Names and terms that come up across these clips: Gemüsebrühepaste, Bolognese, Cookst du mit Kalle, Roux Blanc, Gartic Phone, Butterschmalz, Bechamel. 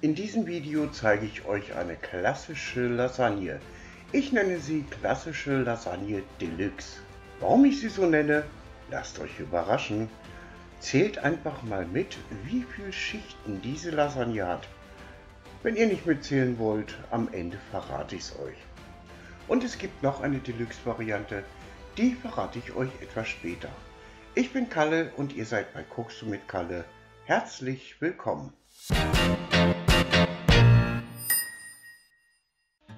In diesem Video zeige ich euch eine klassische Lasagne. Ich nenne sie klassische Lasagne Deluxe. Warum ich sie so nenne, lasst euch überraschen. Zählt einfach mal mit, wie viele Schichten diese Lasagne hat. Wenn ihr nicht mitzählen wollt, am Ende verrate ich es euch. Und es gibt noch eine Deluxe-Variante, die verrate ich euch etwas später. Ich bin Kalle und ihr seid bei Cookst du mit Kalle. Herzlich willkommen!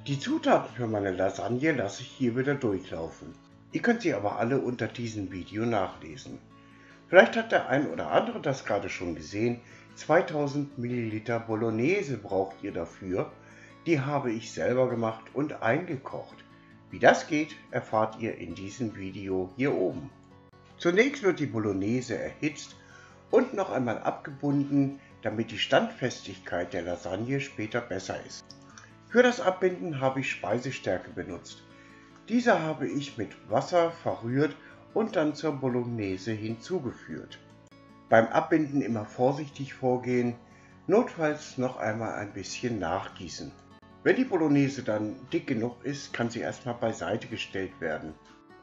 Die Zutaten für meine Lasagne lasse ich hier wieder durchlaufen. Ihr könnt sie aber alle unter diesem Video nachlesen. Vielleicht hat der ein oder andere das gerade schon gesehen. 2000 ml Bolognese braucht ihr dafür. Die habe ich selber gemacht und eingekocht. Wie das geht, erfahrt ihr in diesem Video hier oben. Zunächst wird die Bolognese erhitzt und noch einmal abgebunden, damit die Standfestigkeit der Lasagne später besser ist. Für das Abbinden habe ich Speisestärke benutzt. Diese habe ich mit Wasser verrührt und dann zur Bolognese hinzugeführt. Beim Abbinden immer vorsichtig vorgehen, notfalls noch einmal ein bisschen nachgießen. Wenn die Bolognese dann dick genug ist, kann sie erstmal beiseite gestellt werden.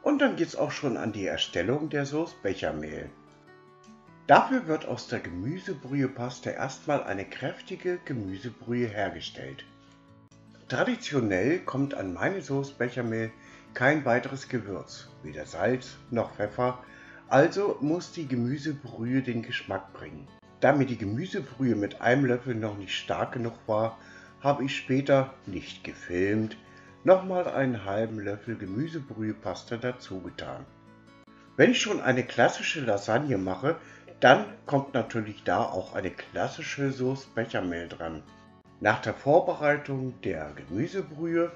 Und dann geht es auch schon an die Erstellung der Sauce Bechamel. Dafür wird aus der Gemüsebrühepaste erstmal eine kräftige Gemüsebrühe hergestellt. Traditionell kommt an meine Sauce Bechamel kein weiteres Gewürz, weder Salz noch Pfeffer, also muss die Gemüsebrühe den Geschmack bringen. Da mir die Gemüsebrühe mit einem Löffel noch nicht stark genug war, habe ich später, nicht gefilmt, nochmal einen halben Löffel Gemüsebrühepaste dazugetan. Wenn ich schon eine klassische Lasagne mache, dann kommt natürlich da auch eine klassische Sauce Bechamel dran. Nach der Vorbereitung der Gemüsebrühe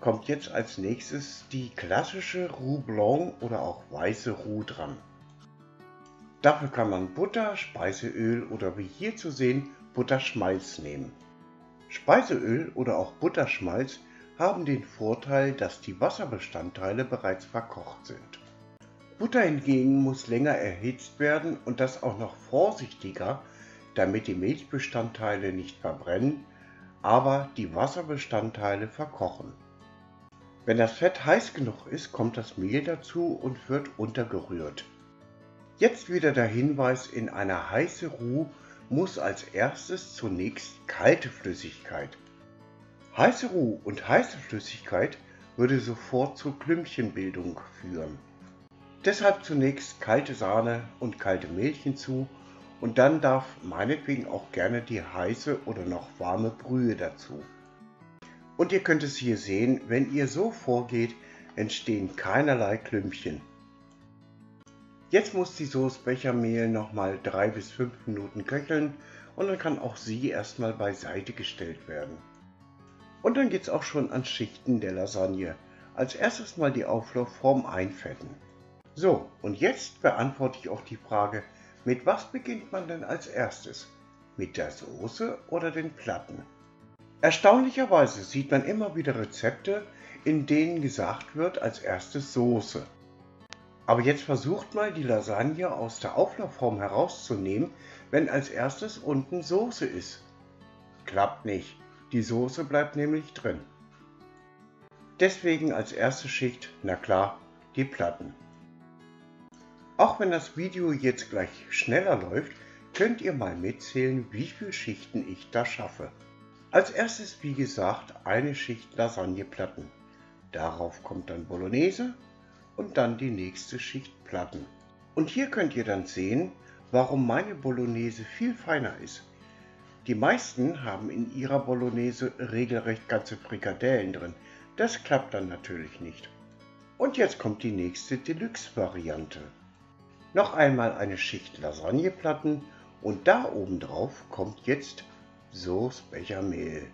kommt jetzt als nächstes die klassische Roux Blanc oder auch weiße Roux dran. Dafür kann man Butter, Speiseöl oder wie hier zu sehen Butterschmalz nehmen. Speiseöl oder auch Butterschmalz haben den Vorteil, dass die Wasserbestandteile bereits verkocht sind. Butter hingegen muss länger erhitzt werden und das auch noch vorsichtiger, damit die Milchbestandteile nicht verbrennen, aber die Wasserbestandteile verkochen. Wenn das Fett heiß genug ist, kommt das Mehl dazu und wird untergerührt. Jetzt wieder der Hinweis: In einer heißen Roux muss als erstes zunächst kalte Flüssigkeit. Heiße Roux und heiße Flüssigkeit würde sofort zur Klümpchenbildung führen. Deshalb zunächst kalte Sahne und kalte Milch hinzu und dann darf meinetwegen auch gerne die heiße oder noch warme Brühe dazu. Und ihr könnt es hier sehen, wenn ihr so vorgeht, entstehen keinerlei Klümpchen. Jetzt muss die Sauce Bechamel nochmal 3 bis 5 Minuten köcheln und dann kann auch sie erstmal beiseite gestellt werden. Und dann geht es auch schon an Schichten der Lasagne. Als erstes mal die Auflaufform einfetten. So, und jetzt beantworte ich auch die Frage, mit was beginnt man denn als erstes? Mit der Soße oder den Platten? Erstaunlicherweise sieht man immer wieder Rezepte, in denen gesagt wird, als erstes Soße. Aber jetzt versucht mal, die Lasagne aus der Auflaufform herauszunehmen, wenn als erstes unten Soße ist. Klappt nicht, die Soße bleibt nämlich drin. Deswegen als erste Schicht, na klar, die Platten. Auch wenn das Video jetzt gleich schneller läuft, könnt ihr mal mitzählen, wie viele Schichten ich da schaffe. Als erstes, wie gesagt, eine Schicht Lasagneplatten. Darauf kommt dann Bolognese und dann die nächste Schicht Platten. Und hier könnt ihr dann sehen, warum meine Bolognese viel feiner ist. Die meisten haben in ihrer Bolognese regelrecht ganze Frikadellen drin. Das klappt dann natürlich nicht. Und jetzt kommt die nächste Deluxe-Variante. Noch einmal eine Schicht Lasagneplatten und da oben drauf kommt jetzt Sauce Bechamel.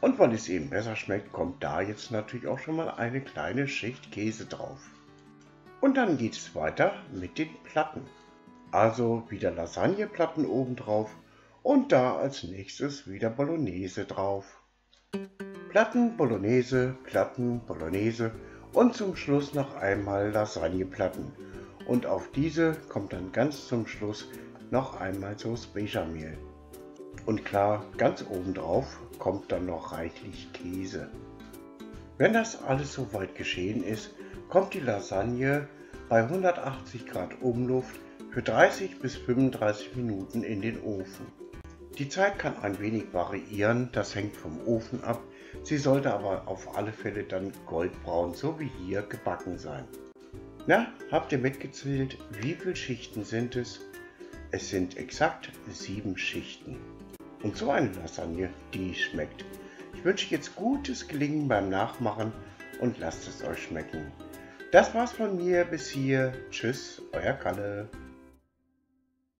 Und weil es eben besser schmeckt, kommt da jetzt natürlich auch schon mal eine kleine Schicht Käse drauf. Und dann geht es weiter mit den Platten. Also wieder Lasagneplatten oben drauf und da als nächstes wieder Bolognese drauf. Platten, Bolognese und zum Schluss noch einmal Lasagneplatten. Und auf diese kommt dann ganz zum Schluss noch einmal Sauce Bechamel. Und klar, ganz obendrauf kommt dann noch reichlich Käse. Wenn das alles soweit geschehen ist, kommt die Lasagne bei 180 Grad Umluft für 30 bis 35 Minuten in den Ofen. Die Zeit kann ein wenig variieren, das hängt vom Ofen ab, sie sollte aber auf alle Fälle dann goldbraun, so wie hier, gebacken sein. Na, habt ihr mitgezählt, wie viele Schichten sind es? Es sind exakt 7 Schichten. Und so eine Lasagne, die schmeckt. Ich wünsche jetzt gutes Gelingen beim Nachmachen und lasst es euch schmecken. Das war's von mir bis hier. Tschüss, euer Kalle.